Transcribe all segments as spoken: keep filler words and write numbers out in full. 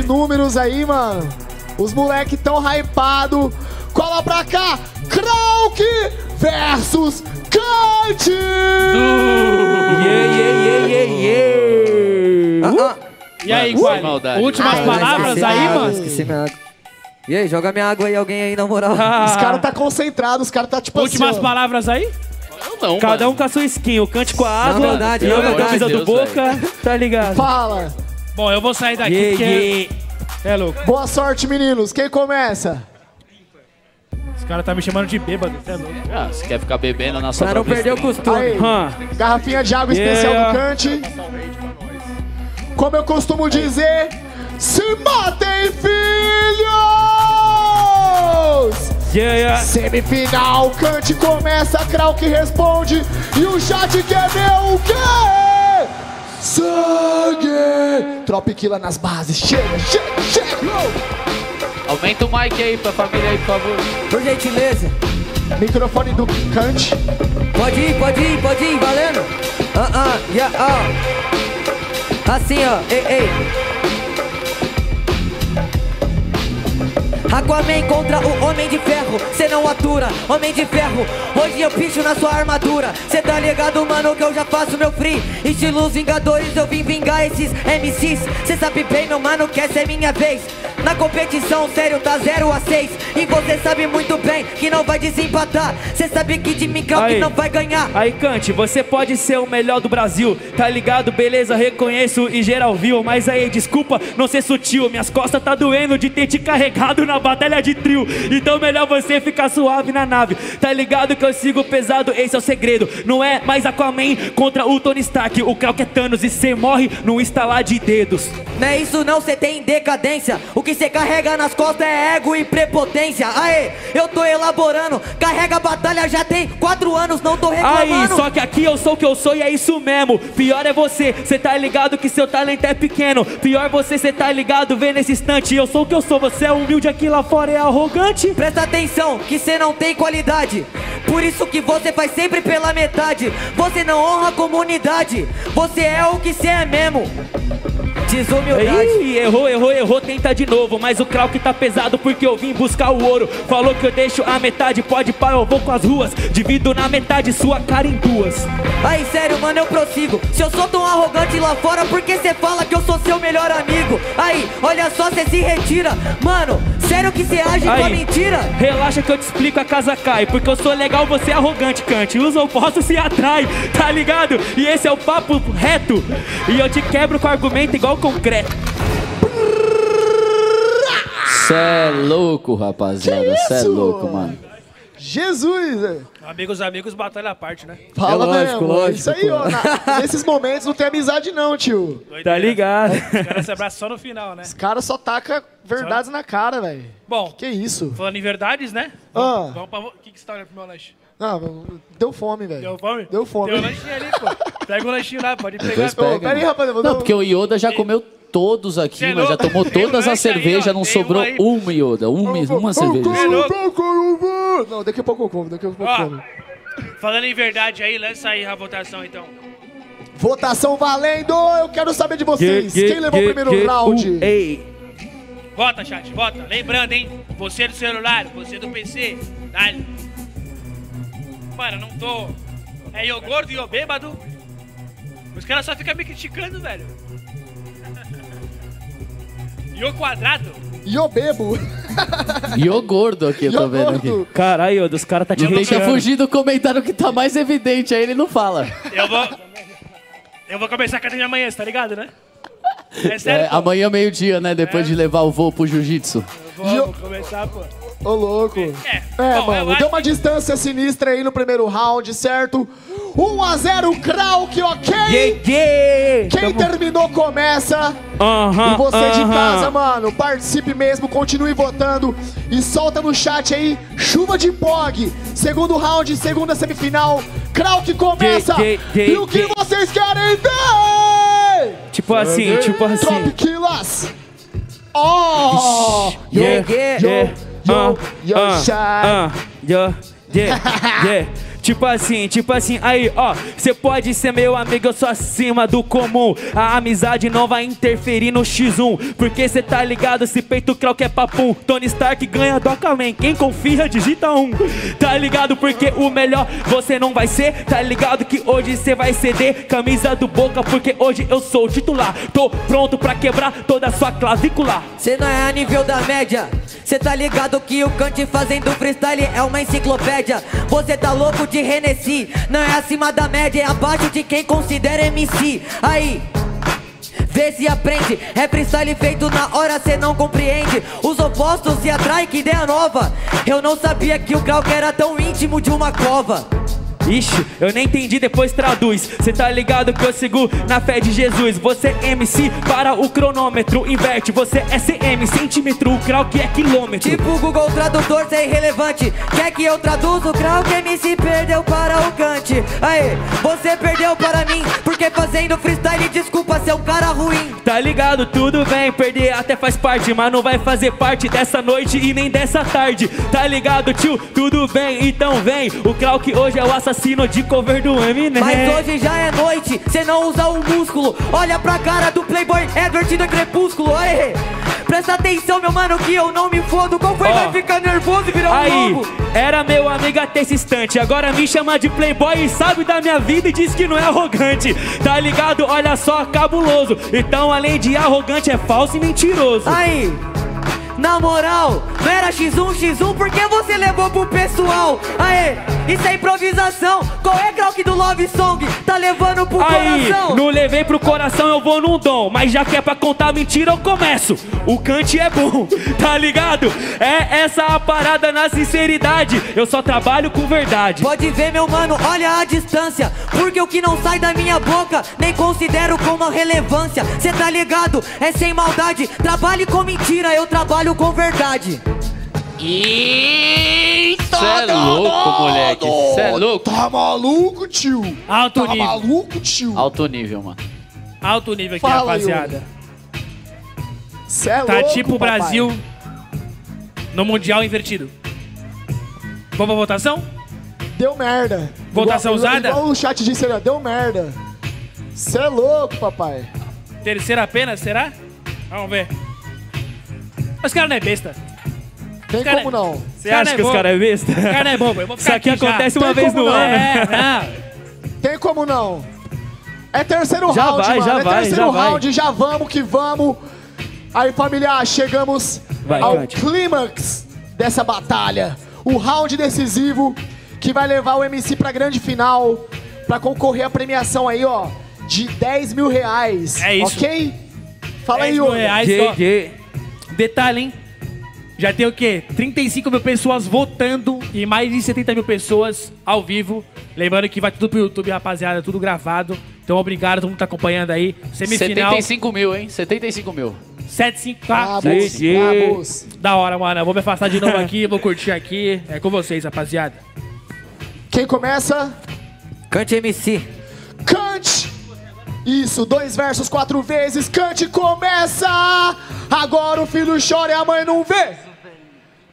de números aí, mano. Os moleque tão hypado. Cola pra cá, Krawk versus Kant! Uh, yeah, yeah, yeah, yeah. Uh, uh. E aí, Quali? Uh, últimas Ai, palavras aí, água, mano? Esqueci minha água. E aí, joga minha água aí, alguém aí, na moral. Ah. Os caras tá concentrados, os caras tá tipo últimas assim, palavras aí? Eu não, Cada mano. um com a sua skin, o Kant com a água, não, verdade, eu com a camisa do Boca, véio. Tá ligado? Fala! Bom, eu vou sair daqui yeah, porque yeah. é louco. Boa sorte, meninos. Quem começa? Os caras tá me chamando de bêbado, é louco. Ah, você quer ficar bebendo na nossa não perdeu o costume. Hum. Garrafinha de água yeah. especial do Kant. Como eu costumo dizer, se matem, filhos! Yeah, yeah. Semifinal, Kant começa, Krawk responde. E o chat quer ver o quê? Sangue! Trop Killers nas bases, chega, chega, chega! Aumenta o mic aí pra família aí, por favor. Por gentileza. Microfone do Kant. Pode ir, pode ir, pode ir, valendo. Ah, uh ah, -uh, yeah, ah. Uh. Assim, ó, ei, ei. Aquaman contra o Homem de Ferro, cê não atura, Homem de Ferro, hoje eu picho na sua armadura. Cê tá ligado, mano, que eu já faço meu free. Estilo os Vingadores, eu vim vingar esses M Cs. Cê sabe bem, meu mano, que essa é minha vez. Na competição, sério, tá zero a seis. E você sabe muito bem que não vai desempatar. Cê sabe que de mim Krawk não vai ganhar. Aí, Kant, você pode ser o melhor do Brasil. Tá ligado, beleza, reconheço e geral viu. Mas aí, desculpa não ser sutil. Minhas costas tá doendo de ter te carregado na batalha de trio. Então melhor você ficar suave na nave. Tá ligado que eu sigo pesado, esse é o segredo. Não é mais Aquaman contra o Tony Stark. O Krawk é Thanos e cê morre num estalar de dedos. Não é isso não, cê tem decadência. O que que você carrega nas costas é ego e prepotência. Aê, eu tô elaborando. Carrega a batalha já tem quatro anos, não tô reclamando. Aí, só que aqui eu sou o que eu sou e é isso mesmo. Pior é você, cê tá ligado que seu talento é pequeno. Pior você, cê tá ligado, vê nesse instante. Eu sou o que eu sou, você é humilde aqui lá fora, é arrogante. Presta atenção, que cê não tem qualidade. Por isso que você faz sempre pela metade. Você não honra a comunidade. Você é o que cê é mesmo. Desumildade. Ih, errou, errou, errou, tenta de novo. Mas o Krawk tá pesado porque eu vim buscar o ouro. Falou que eu deixo a metade, pode pá, eu vou com as ruas. Divido na metade sua cara em duas. Aí sério, mano, eu prossigo. Se eu sou tão arrogante lá fora, por que cê fala que eu sou seu melhor amigo? Aí, olha só, cê se retira. Mano, sério que cê age com a mentira? Relaxa que eu te explico, a casa cai. Porque eu sou legal, você é arrogante, Kant. Usa o posto, se atrai, tá ligado? E esse é o papo reto. E eu te quebro com argumento igual concreto. Cê é louco, rapaziada. Cê é louco, mano. Jesus, velho. Amigos, amigos, batalha à parte, né? Fala, é lógico, mesmo. Lógico, isso aí, pô. Ó, na, nesses momentos não tem amizade não, tio. Doideira. Tá ligado. Os caras se abraçam só no final, né? Os caras só tacam verdades só na cara, velho. Bom, que, que isso? Falando em verdades, né? Ah. Vamos pra... O que que você tá olhando pro meu lanche? Não, deu fome, velho. Deu fome? Deu fome. Tem um lanchinho ali, pô. Pega um lanchinho lá, pode pegar. Dois pega, pera aí, rapaz. Não, porque o Yoda já comeu todos aqui, mano. Já tomou todas as cervejas, não sobrou uma, Yoda. Uma, uma cerveja. Não, daqui a pouco eu como, daqui a pouco eu como. Falando em verdade aí, lança aí a votação, então. Votação valendo! Eu quero saber de vocês. Quem levou o primeiro round? Ei. Vota, chat, vota. Lembrando, hein? Você do celular, você do P C. Dale. Mano, não tô... É eu gordo e eu bêbado. Os caras só ficam me criticando, velho. E eu quadrado. E eu bebo. E eu gordo aqui, eu tô vendo aqui. Caralho, dos caras tá te retirando. Deixa fugir do comentário que tá mais evidente, aí ele não fala. Eu vou... Eu vou começar a academia amanhã, você tá ligado, né? É sério? É, amanhã meio-dia, né? Depois é. de levar o voo pro jiu-jitsu. Eu vou, eu... vou começar, pô. Ô, louco. É, é bom, mano, deu uma que... distância sinistra aí no primeiro round, certo? um a zero, Krawk, ok? Yeah, yeah. Quem Tamo... terminou, começa. Uh-huh, e você uh-huh. de casa, mano, participe mesmo, continue votando. E solta no chat aí, chuva de P O G. Segundo round, segunda semifinal. Krawk começa. Yeah, yeah, yeah, e o que yeah. vocês querem ver? Tipo assim, yeah, tipo assim. Trop Killers. Oh! Yeah, yeah, yeah. Yo, yo, uh, uh, uh, yo, yeah, yeah. Tipo assim, tipo assim, aí ó, cê pode ser meu amigo, eu sou acima do comum. A amizade não vai interferir no xis um, porque cê tá ligado, esse peito Krawk é papum. Tony Stark ganha do Aquaman, quem confia digita um. Tá ligado, porque o melhor você não vai ser. Tá ligado que hoje cê vai ceder, camisa do Boca, porque hoje eu sou o titular. Tô pronto pra quebrar toda a sua clavícula. Cê não é a nível da média, cê tá ligado que o Kant fazendo freestyle é uma enciclopédia. Você tá louco de Renessi, não é acima da média, é abaixo de quem considera M C. Aí, vê se aprende, é freestyle feito na hora, cê não compreende. Os opostos se atraem, que ideia nova. Eu não sabia que o Krawk era tão íntimo de uma cova. Ixi, eu nem entendi, depois traduz. Cê tá ligado que eu sigo na fé de Jesus. Você é M C para o cronômetro, inverte, você é C M, centímetro, o Krawk é quilômetro. Tipo Google Tradutor, cê é irrelevante. Quer que eu traduza? O Krawk M C perdeu para o Kant. Aê, você perdeu para mim, porque fazendo freestyle, desculpa ser um cara ruim. Tá ligado, tudo bem, perder até faz parte, mas não vai fazer parte dessa noite e nem dessa tarde. Tá ligado, tio, tudo bem, então vem. O Krawk hoje é o assassino de cover do Eminem. Mas hoje já é noite, cê não usa o músculo. Olha pra cara do Playboy, é divertido, é crepúsculo. Aê. Presta atenção, meu mano, que eu não me fodo. Qual foi? Oh. Vai ficar nervoso e virar aí, um novo. Era meu amigo até esse instante, agora me chama de Playboy e sabe da minha vida e diz que não é arrogante. Tá ligado? Olha só, cabuloso. Então, além de arrogante, é falso e mentiroso. Aí, na moral, não era xis um, xis um, por que você levou pro pessoal? Aê, isso é improvisação. Qual é, Krawk, do Love Song? Tá levando pro Aí, coração? Não levei pro coração, eu vou num dom. Mas já que é pra contar mentira, eu começo. O Kant é bom, tá ligado? É essa a parada na sinceridade. Eu só trabalho com verdade. Pode ver, meu mano, olha a distância, porque o que não sai da minha boca nem considero como relevância. Cê tá ligado? É sem maldade. Trabalhe com mentira, eu trabalho com verdade. E cê é louco, moleque. Cê é louco. Tá maluco, tio? Alto nível. Tá maluco, tio? Alto nível, mano. Alto nível aqui, fala, rapaziada. Cê é tá louco, tipo o Brasil no Mundial invertido. Vamos pra votação? Deu merda. Votação igual, usada? Igual o chat disse, deu merda. Cê é louco, papai. Terceira apenas, será? Vamos ver. Os caras não é besta. Tem como é... não. Você acha é que os caras é besta? Os caras não é bobo. Eu vou ficar Isso aqui, aqui acontece já. uma Tem vez no não. ano. É, não. Tem como não. É terceiro já round, vai, mano. Já é vai, terceiro já round, vai. já vamos que vamos. Aí, familiar, chegamos vai, ao clímax dessa batalha. O round decisivo que vai levar o M C pra grande final, pra concorrer à premiação aí, ó, de dez mil reais. É isso. Ok? Fala aí, Yoda. dez mil reais, detalhe, hein? Já tem o quê? trinta e cinco mil pessoas votando e mais de setenta mil pessoas ao vivo. Lembrando que vai tudo pro YouTube, rapaziada, tudo gravado. Então obrigado, todo mundo tá acompanhando aí. Semifinal. setenta e cinco mil, hein? setenta e cinco mil. setenta e cinco mil. Da hora, mano. Eu vou me afastar de novo aqui, vou curtir aqui. É com vocês, rapaziada. Quem começa? Kant M C. Kant! Isso, dois versos, quatro vezes. Kant começa! Agora o filho chora e a mãe não vê.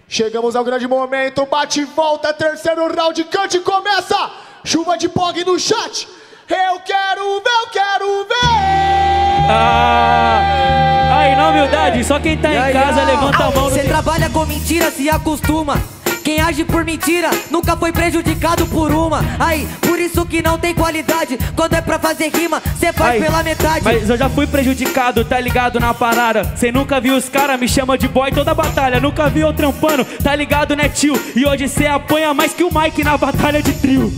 Chegamos ao grande momento, bate e volta, terceiro round, Kant começa! Chuva de pog no chat! Eu quero ver, eu quero ver! Ah, aí, na humildade, só quem tá em casa levanta a mão. Você trabalha com mentira, se acostuma. Quem age por mentira nunca foi prejudicado por uma. Aí, por isso que não tem qualidade. Quando é pra fazer rima, cê faz Ai, pela metade. Mas eu já fui prejudicado, tá ligado, na parada. Cê nunca viu os caras, me chama de boy toda batalha. Nunca viu eu trampando, tá ligado, né, tio? E hoje cê apanha mais que o Mike na batalha de trio.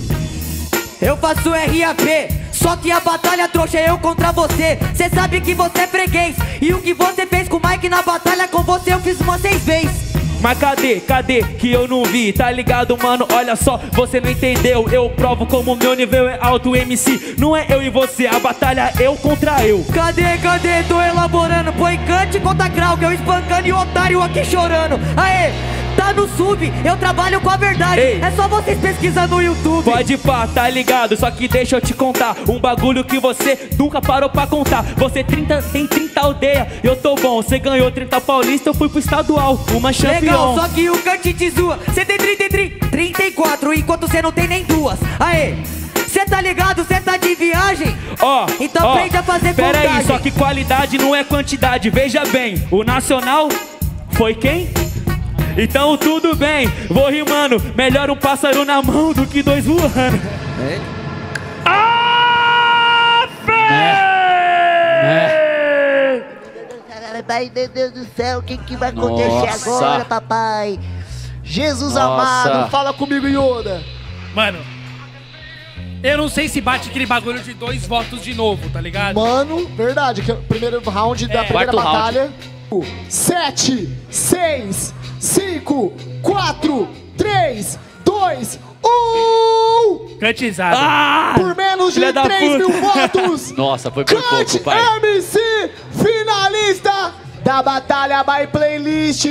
Eu faço R A V, só que a batalha, trouxa, é eu contra você. Cê sabe que você é freguês, e o que você fez com o Mike na batalha, com você eu fiz uma seis vezes. Mas cadê, cadê que eu não vi? Tá ligado, mano? Olha só, você não entendeu. Eu provo como meu nível é alto, M C. Não é eu e você, a batalha é eu contra eu. Cadê, cadê? Tô elaborando. Põe Kant contra Krawk, eu espancando e o otário aqui chorando. Aê, tá no sub, eu trabalho com a verdade. Ei. É só vocês pesquisar no YouTube. Pode pá, tá ligado? Só que deixa eu te contar um bagulho que você nunca parou pra contar. Você trinta, tem trinta aldeia, eu tô bom. Você ganhou trinta paulista, eu fui pro estadual. Uma champion. Legal, só que o Kant te zoa. Você tem trinta e três, trinta e quatro, enquanto você não tem nem duas. Aê, cê tá ligado, cê tá de viagem? Ó, oh, então oh, aprende a fazer contagem. Pera aí, só que qualidade não é quantidade. Veja bem, o nacional foi quem? Então tudo bem, vou rimando. Melhor um pássaro na mão do que dois voando. É. Ah, é. É. Ai, meu Deus do céu, o que, que vai acontecer Nossa. agora, papai? Jesus Nossa. amado, fala comigo, Yoda. Mano, eu não sei se bate aquele bagulho de dois votos de novo, tá ligado? Mano, verdade, que é o primeiro round é. da primeira Quarto batalha. Round. Sete, seis, cinco, quatro, três, dois, um... Cantizado. Ah, por menos de três mil votos. Nossa, foi por Cante pouco, pai. M C finalista da Batalha by Playlist.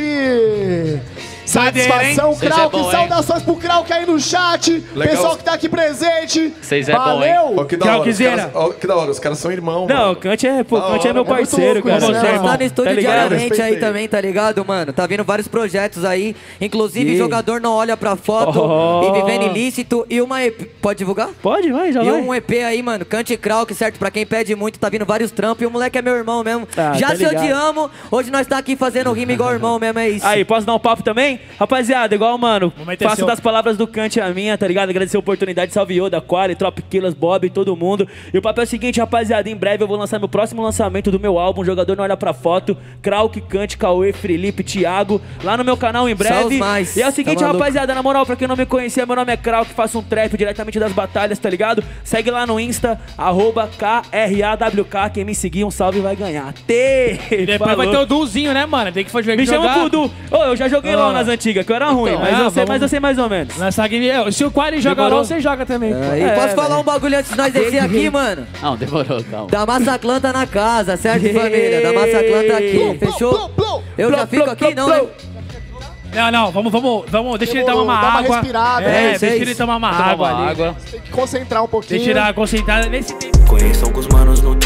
Satisfação, Krawk, é bom, saudações pro Krawk aí no chat. Legal. Pessoal que tá aqui presente. Vocês é bom, hein? Oh, que, da hora, caras, oh, que da hora, os caras são irmãos. Não, o Kant é, pô, Kant é meu parceiro, cara. Você tá no estúdio tá diariamente aí também, tá ligado, mano? Tá vindo vários projetos aí. Inclusive, e... Jogador Não Olha Pra Foto oh. e Vivendo Ilícito. E uma E P. Pode divulgar? Pode, vai, já e vai. E um E P aí, mano. Kant e Krawk, certo? Pra quem pede muito, tá vindo vários trampos. E o moleque é meu irmão mesmo. Tá, já tá se ligado. Odiamos. Hoje nós tá aqui fazendo rima igual irmão mesmo, é isso. Aí, posso dar um papo também? Rapaziada, igual, mano, faço das palavras do Kant a minha, tá ligado? Agradecer a oportunidade, salve Yoda, Quali, Trop Killers, Bob, todo mundo. E o papel é o seguinte, rapaziada, em breve eu vou lançar meu próximo lançamento do meu álbum, Jogador Não Olha Pra Foto, Krawk, Kant, Cauê, Felipe, Thiago, lá no meu canal em breve. Mais. E é o seguinte, tá rapaziada, na moral, pra quem não me conhecia, meu nome é Krawk, faço um trap diretamente das batalhas, tá ligado? Segue lá no Insta, arroba K R A W K, quem me seguir, um salve vai ganhar. T. Depois vai ter o Duzinho, né, mano? Tem que fazer me jogar. Me chama o Du. Ô, oh, eu já joguei ah. lá nas antigas, que eu era ruim, então, mas, ah, eu sei, mas eu sei mais ou menos. Nessa game, se o Quali joga não, você joga também. É, é, posso é, falar velho. um bagulho antes de nós descer aqui, mano? Não, demorou, calma. Da Massaclan tá na casa, certo, família? Da Massaclan tá aqui, blum, fechou? Blum, blum, eu blum, já fico blum, aqui, blum, não, blum. né? Não, não, vamos, vamos, vamos, deixa demorou, ele tomar uma água. Dá uma respirada. É, é deixa é ele tomar uma água, água ali. Tem que concentrar um pouquinho. Deixa ele dar uma concentrada nesse tempo. Conheçam alguns manos no